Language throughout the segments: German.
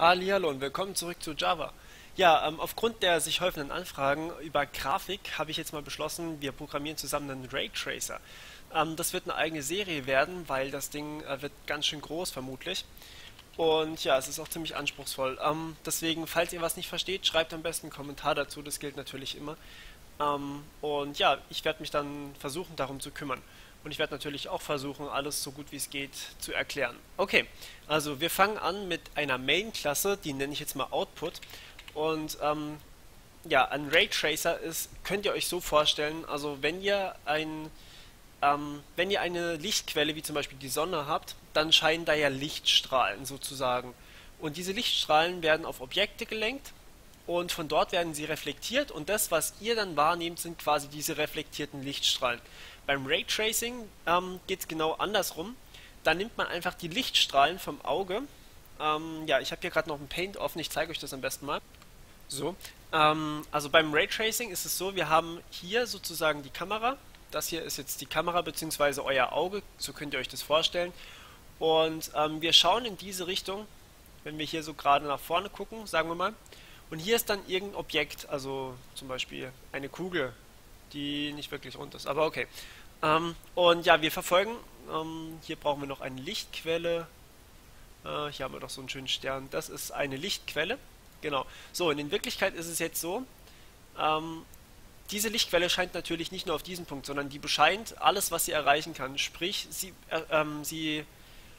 Hallihallo und willkommen zurück zu Java. Ja, aufgrund der sich häufenden Anfragen über Grafik habe ich jetzt mal beschlossen, wir programmieren zusammen einen Raytracer. Das wird eine eigene Serie werden, weil das Ding wird ganz schön groß vermutlich. Und ja, es ist auch ziemlich anspruchsvoll. Deswegen, falls ihr was nicht versteht, schreibt am besten einen Kommentar dazu, das gilt natürlich immer. Und ja, ich werde mich dann versuchen, darum zu kümmern. Und ich werde natürlich auch versuchen, alles so gut wie es geht zu erklären. Okay, also wir fangen an mit einer Main-Klasse, die nenne ich jetzt mal Output. Und ja, ein Raytracer ist, könnt ihr euch so vorstellen, also wenn ihr eine Lichtquelle, wie zum Beispiel die Sonne habt, dann scheinen da ja Lichtstrahlen sozusagen. Und diese Lichtstrahlen werden auf Objekte gelenkt. Und von dort werden sie reflektiert und das, was ihr dann wahrnehmt, sind quasi diese reflektierten Lichtstrahlen. Beim Raytracing geht es genau andersrum. Da nimmt man einfach die Lichtstrahlen vom Auge. Ja, ich habe hier gerade noch ein Paint offen, ich zeige euch das am besten mal. So, also beim Raytracing ist es so, wir haben hier sozusagen die Kamera. Das hier ist jetzt die Kamera bzw. euer Auge, so könnt ihr euch das vorstellen. Und wir schauen in diese Richtung, wenn wir hier so gerade nach vorne gucken, sagen wir mal. Und hier ist dann irgendein Objekt, also zum Beispiel eine Kugel, die nicht wirklich rund ist, aber okay. Und ja, wir verfolgen, hier brauchen wir noch eine Lichtquelle, hier haben wir doch so einen schönen Stern, das ist eine Lichtquelle, genau. So, und in Wirklichkeit ist es jetzt so, diese Lichtquelle scheint natürlich nicht nur auf diesen Punkt, sondern die bescheint alles, was sie erreichen kann, sprich, sie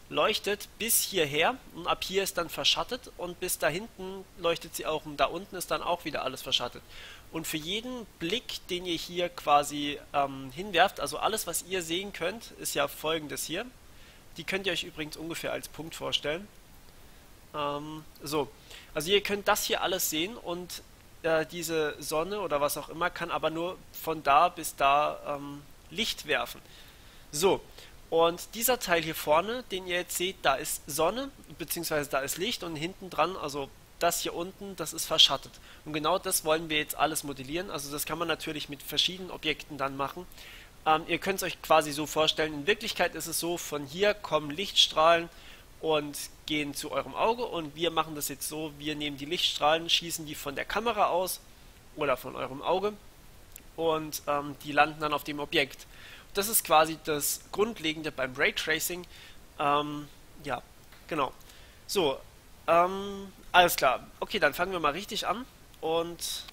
leuchtet bis hierher und ab hier ist dann verschattet und bis da hinten leuchtet sie auch und da unten ist dann auch wieder alles verschattet. Und für jeden Blick, den ihr hier quasi hinwerft, also alles, was ihr sehen könnt, ist ja folgendes hier. Die könnt ihr euch übrigens ungefähr als Punkt vorstellen. So, also ihr könnt das hier alles sehen und diese Sonne oder was auch immer kann aber nur von da bis da Licht werfen. So. Und dieser Teil hier vorne, den ihr jetzt seht, da ist Sonne, beziehungsweise da ist Licht und hinten dran, also das hier unten, das ist verschattet. Und genau das wollen wir jetzt alles modellieren, also das kann man natürlich mit verschiedenen Objekten dann machen. Ihr könnt es euch quasi so vorstellen, in Wirklichkeit ist es so, von hier kommen Lichtstrahlen und gehen zu eurem Auge und wir machen das jetzt so, wir nehmen die Lichtstrahlen, schießen die von der Kamera aus oder von eurem Auge und die landen dann auf dem Objekt. Das ist quasi das Grundlegende beim Raytracing. Ja, genau. So, alles klar. Okay, dann fangen wir mal richtig an. Und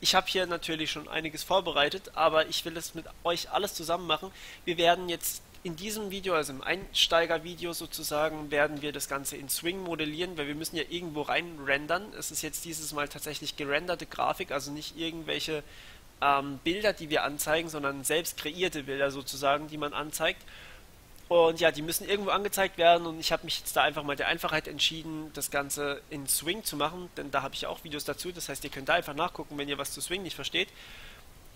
ich habe hier natürlich schon einiges vorbereitet, aber ich will das mit euch alles zusammen machen. Wir werden jetzt in diesem Video, also im Einsteigervideo sozusagen, werden wir das Ganze in Swing modellieren, weil wir müssen ja irgendwo rein rendern. Es ist jetzt dieses Mal tatsächlich gerenderte Grafik, also nicht irgendwelche Bilder, die wir anzeigen, sondern selbst kreierte Bilder sozusagen, die man anzeigt. Und ja, die müssen irgendwo angezeigt werden und ich habe mich jetzt da einfach mal der Einfachheit entschieden, das Ganze in Swing zu machen, denn da habe ich auch Videos dazu, das heißt, ihr könnt da einfach nachgucken, wenn ihr was zu Swing nicht versteht.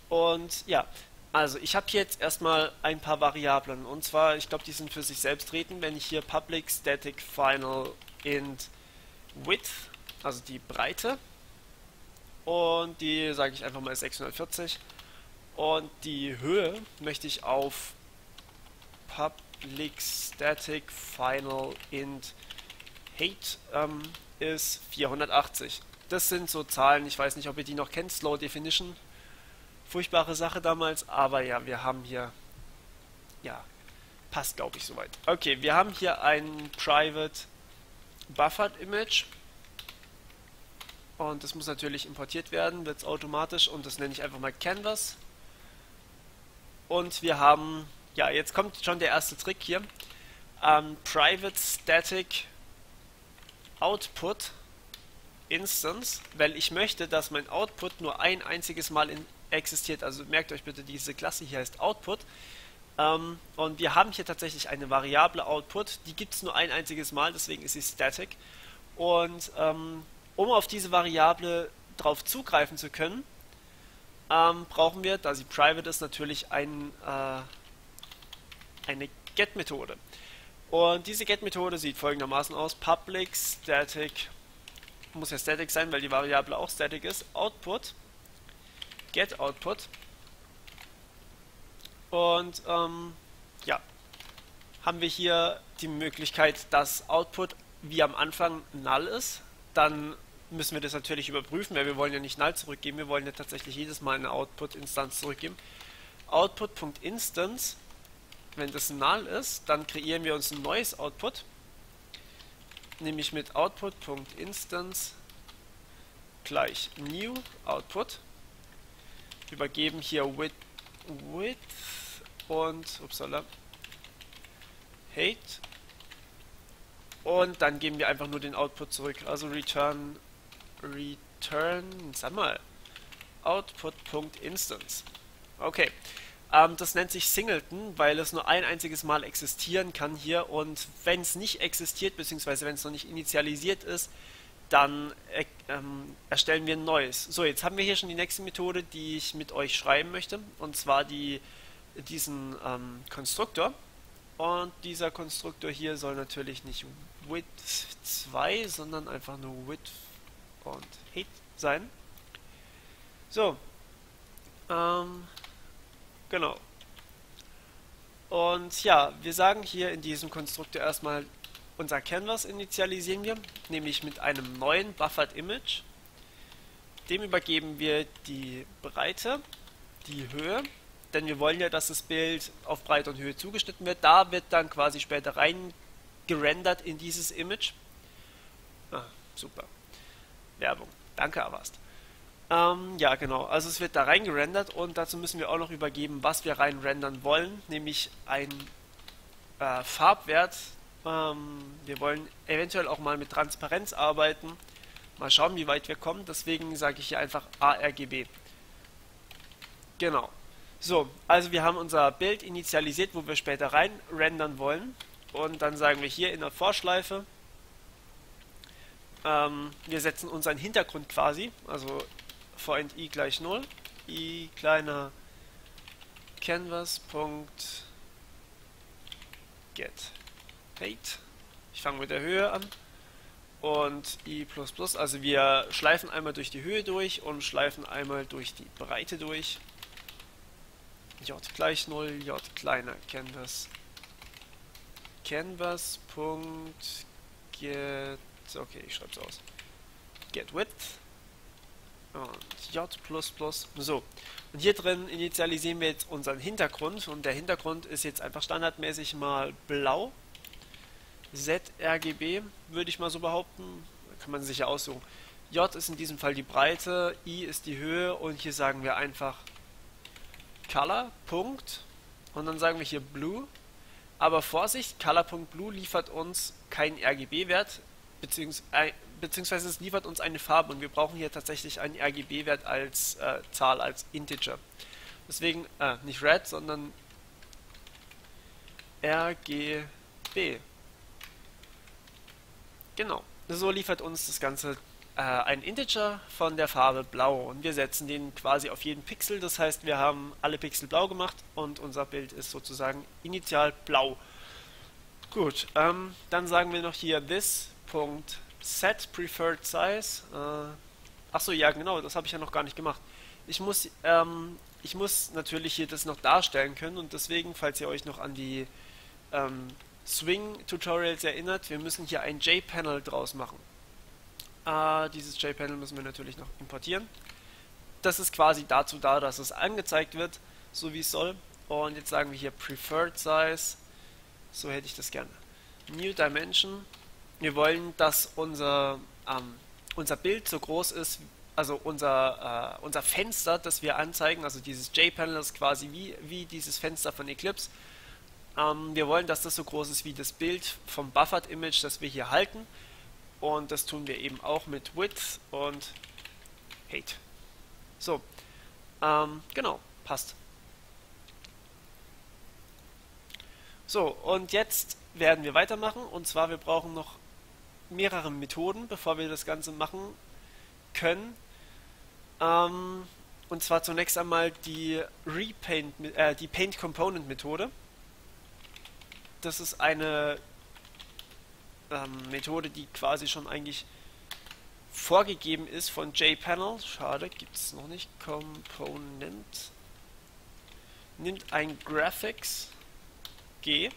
Und ja, also ich habe hier jetzt erstmal ein paar Variablen und zwar, ich glaube, die sind für sich selbst treten, wenn ich hier Public Static Final Int Width, also die Breite, und die sage ich einfach mal 640 und die Höhe möchte ich auf Public Static Final Int Height ist 480. Das sind so Zahlen, ich weiß nicht, ob ihr die noch kennt, Slow Definition, furchtbare Sache damals, aber ja, wir haben hier, ja, passt glaube ich soweit. Okay, wir haben hier ein Private Buffered Image. Und das muss natürlich importiert werden, wird es automatisch und das nenne ich einfach mal Canvas. Und wir haben, ja, jetzt kommt schon der erste Trick hier, Private Static Output Instance, weil ich möchte, dass mein Output nur ein einziges Mal existiert. Also merkt euch bitte, diese Klasse hier heißt Output. Und wir haben hier tatsächlich eine Variable Output, die gibt es nur ein einziges Mal, deswegen ist sie Static. Und um auf diese Variable drauf zugreifen zu können, brauchen wir, da sie private ist, natürlich eine Get-Methode. Und diese Get-Methode sieht folgendermaßen aus, public static, muss ja static sein, weil die Variable auch static ist, output, get-output. Und ja, haben wir hier die Möglichkeit, dass Output wie am Anfang null ist, dann müssen wir das natürlich überprüfen, weil wir wollen ja nicht null zurückgeben, wir wollen ja tatsächlich jedes Mal eine Output-Instanz zurückgeben. Output.instance, wenn das null ist, dann kreieren wir uns ein neues Output, nämlich mit Output.instance gleich new Output. Übergeben hier width und upsala, height. Und dann geben wir einfach nur den Output zurück. Also return Output.instance. Okay. Das nennt sich Singleton, weil es nur ein einziges Mal existieren kann hier. Und wenn es nicht existiert, beziehungsweise wenn es noch nicht initialisiert ist, dann erstellen wir ein neues. So, jetzt haben wir hier schon die nächste Methode, die ich mit euch schreiben möchte. Und zwar diesen Konstruktor. Und dieser Konstruktor hier soll natürlich nicht width 2, sondern einfach nur width und height sein. So. Genau. Und ja, wir sagen hier in diesem Konstruktor erstmal, unser Canvas initialisieren wir, nämlich mit einem neuen Buffered Image. Dem übergeben wir die Breite, die Höhe, denn wir wollen ja, dass das Bild auf Breite und Höhe zugeschnitten wird. Da wird dann quasi später rein gerendert in dieses Image. Ah, super. Werbung. Danke, Avast. Ja, genau. Also es wird da rein gerendert und dazu müssen wir auch noch übergeben, was wir rein rendern wollen, nämlich einen Farbwert. Wir wollen eventuell auch mal mit Transparenz arbeiten. Mal schauen, wie weit wir kommen. Deswegen sage ich hier einfach ARGB. Genau. So, also wir haben unser Bild initialisiert, wo wir später rein rendern wollen. Und dann sagen wir hier in der Vorschleife, wir setzen unseren Hintergrund quasi, also for and i gleich 0, i kleiner Canvas.get height. Ich fange mit der Höhe an und i++, also wir schleifen einmal durch die Höhe durch und schleifen einmal durch die Breite durch. J gleich 0, J kleiner Canvas.get. Okay, ich schreibe es aus. Get width und J++. So. Und hier drin initialisieren wir jetzt unseren Hintergrund. Und der Hintergrund ist jetzt einfach standardmäßig mal blau. ZRGB würde ich mal so behaupten. Kann man sich ja aussuchen. J ist in diesem Fall die Breite, I ist die Höhe und hier sagen wir einfach Color. Und dann sagen wir hier Blue. Aber Vorsicht, Color.Blue liefert uns keinen RGB-Wert. Beziehungsweise es liefert uns eine Farbe und wir brauchen hier tatsächlich einen RGB-Wert als Zahl, als Integer. Deswegen, nicht red, sondern RGB. Genau, so liefert uns das Ganze einen Integer von der Farbe blau und wir setzen den quasi auf jeden Pixel, das heißt wir haben alle Pixel blau gemacht und unser Bild ist sozusagen initial blau. Gut, dann sagen wir noch hier this. Set preferred size. Achso, ja genau, das habe ich ja noch gar nicht gemacht. Ich muss natürlich hier das noch darstellen können und deswegen, falls ihr euch noch an die Swing-Tutorials erinnert, wir müssen hier ein JPanel draus machen. Dieses JPanel müssen wir natürlich noch importieren. Das ist quasi dazu da, dass es angezeigt wird, so wie es soll. Und jetzt sagen wir hier preferred size. So hätte ich das gerne. New Dimension. Wir wollen, dass unser Bild so groß ist, also unser Fenster, das wir anzeigen, also dieses JPanel ist quasi wie dieses Fenster von Eclipse. Wir wollen, dass das so groß ist wie das Bild vom Buffered Image, das wir hier halten. Und das tun wir eben auch mit Width und Height. So, genau, passt. So, und jetzt werden wir weitermachen und zwar wir brauchen noch mehrere Methoden, bevor wir das Ganze machen können. Und zwar zunächst einmal die Paint Component Methode. Das ist eine Methode, die quasi schon eigentlich vorgegeben ist von JPanel. Schade, gibt es noch nicht. Component nimmt ein Graphics G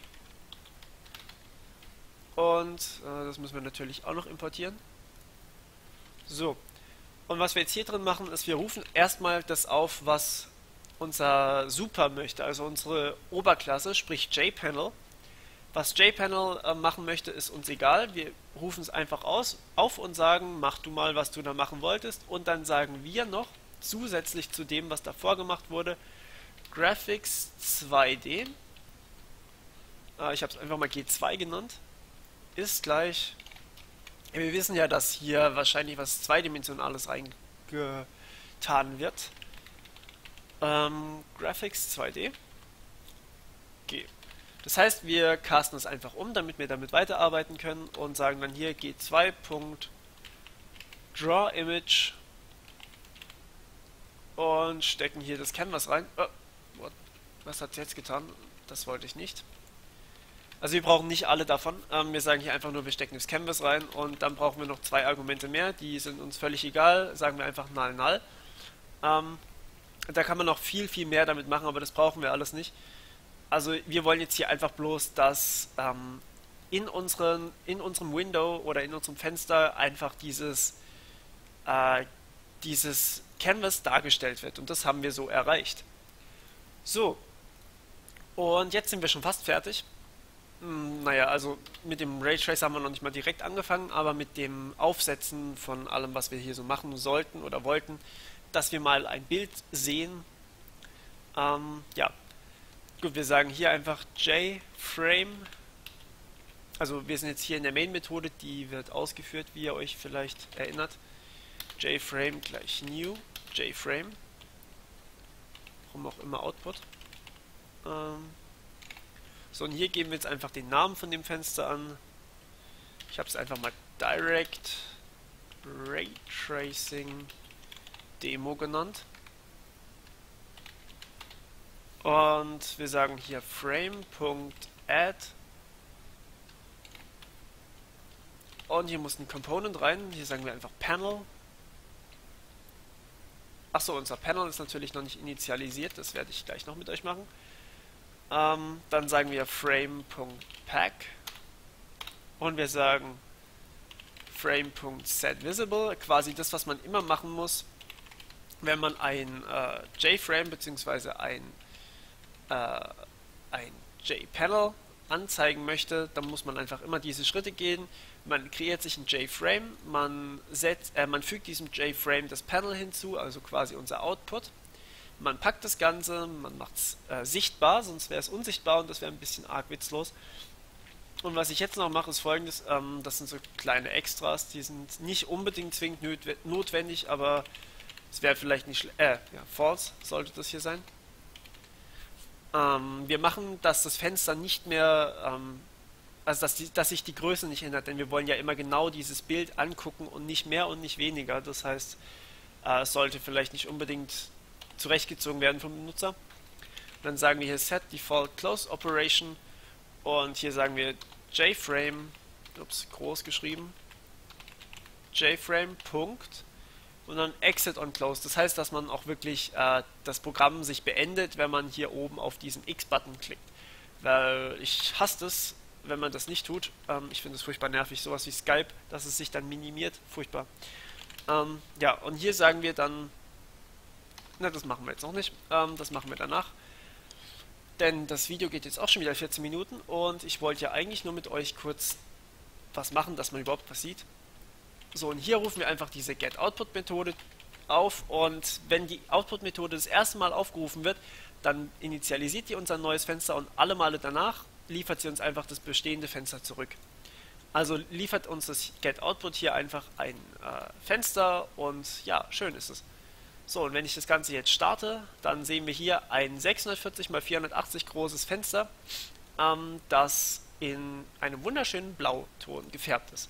Und das müssen wir natürlich auch noch importieren. So. Und was wir jetzt hier drin machen, ist, wir rufen erstmal das auf, was unser Super möchte, also unsere Oberklasse, sprich JPanel. Was JPanel machen möchte, ist uns egal. Wir rufen es einfach auf und sagen, mach du mal, was du da machen wolltest. Und dann sagen wir noch, zusätzlich zu dem, was davor gemacht wurde, Graphics 2D. Ich habe es einfach mal G2 genannt. Ist gleich... Wir wissen ja, dass hier wahrscheinlich was Zweidimensionales reingetan wird. Graphics 2D. G. Das heißt, wir casten es einfach um, damit wir damit weiterarbeiten können und sagen dann hier G2.drawImage und stecken hier das Canvas rein. Oh, what? Was hat es jetzt getan? Das wollte ich nicht. Also wir brauchen nicht alle davon. Wir sagen hier einfach nur, wir stecken das Canvas rein und dann brauchen wir noch 2 Argumente mehr. Die sind uns völlig egal. Sagen wir einfach null, null. Da kann man noch viel, viel mehr damit machen, aber das brauchen wir alles nicht. Also wir wollen jetzt hier einfach bloß, dass in unserem Window oder in unserem Fenster einfach dieses Canvas dargestellt wird. Und das haben wir so erreicht. So. Und jetzt sind wir schon fast fertig. Naja, also mit dem Raytracer haben wir noch nicht mal direkt angefangen, aber mit dem Aufsetzen von allem, was wir hier so machen sollten oder wollten, dass wir mal ein Bild sehen. Ja, gut, wir sagen hier einfach JFrame. Also wir sind jetzt hier in der Main-Methode, die wird ausgeführt, wie ihr euch vielleicht erinnert. JFrame gleich New, JFrame. Warum auch immer Output. So, und hier geben wir jetzt einfach den Namen von dem Fenster an. Ich habe es einfach mal Direct Raytracing Demo genannt. Und wir sagen hier Frame.add. Und hier muss ein Component rein. Hier sagen wir einfach Panel. Achso, unser Panel ist natürlich noch nicht initialisiert. Das werde ich gleich noch mit euch machen. Dann sagen wir frame.pack und wir sagen frame.setVisible, quasi das, was man immer machen muss, wenn man ein JFrame bzw. ein JPanel anzeigen möchte, dann muss man einfach immer diese Schritte gehen. Man kreiert sich ein JFrame, man fügt diesem JFrame das Panel hinzu, also quasi unser Output. Man packt das Ganze, man macht es sichtbar, sonst wäre es unsichtbar und das wäre ein bisschen arg witzlos. Und was ich jetzt noch mache, ist folgendes, das sind so kleine Extras, die sind nicht unbedingt zwingend notwendig, aber es wäre vielleicht nicht schlecht, ja, false sollte das hier sein. Wir machen, dass das Fenster nicht mehr, also dass sich die Größe nicht ändert, denn wir wollen ja immer genau dieses Bild angucken und nicht mehr und nicht weniger. Das heißt, es sollte vielleicht nicht unbedingt zurechtgezogen werden vom Benutzer. Dann sagen wir hier Set Default Close Operation und hier sagen wir JFrame, ups, groß geschrieben, JFrame, Punkt, und dann Exit on Close. Das heißt, dass man auch wirklich das Programm sich beendet, wenn man hier oben auf diesen X-Button klickt. Weil ich hasse es, wenn man das nicht tut. Ich finde es furchtbar nervig, sowas wie Skype, dass es sich dann minimiert. Furchtbar. Ja, und hier sagen wir dann, na, das machen wir jetzt noch nicht. Das machen wir danach. Denn das Video geht jetzt auch schon wieder 14 Minuten und ich wollte ja eigentlich nur mit euch kurz was machen, dass man überhaupt was sieht. So, und hier rufen wir einfach diese GetOutput-Methode auf und wenn die Output-Methode das erste Mal aufgerufen wird, dann initialisiert die unser neues Fenster und alle Male danach liefert sie uns einfach das bestehende Fenster zurück. Also liefert uns das GetOutput hier einfach ein Fenster und ja, schön ist es. So, und wenn ich das Ganze jetzt starte, dann sehen wir hier ein 640×480 großes Fenster, das in einem wunderschönen Blauton gefärbt ist.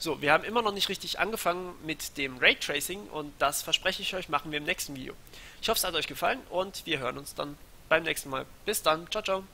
So, wir haben immer noch nicht richtig angefangen mit dem Raytracing und das, verspreche ich euch, machen wir im nächsten Video. Ich hoffe, es hat euch gefallen und wir hören uns dann beim nächsten Mal. Bis dann, ciao, ciao!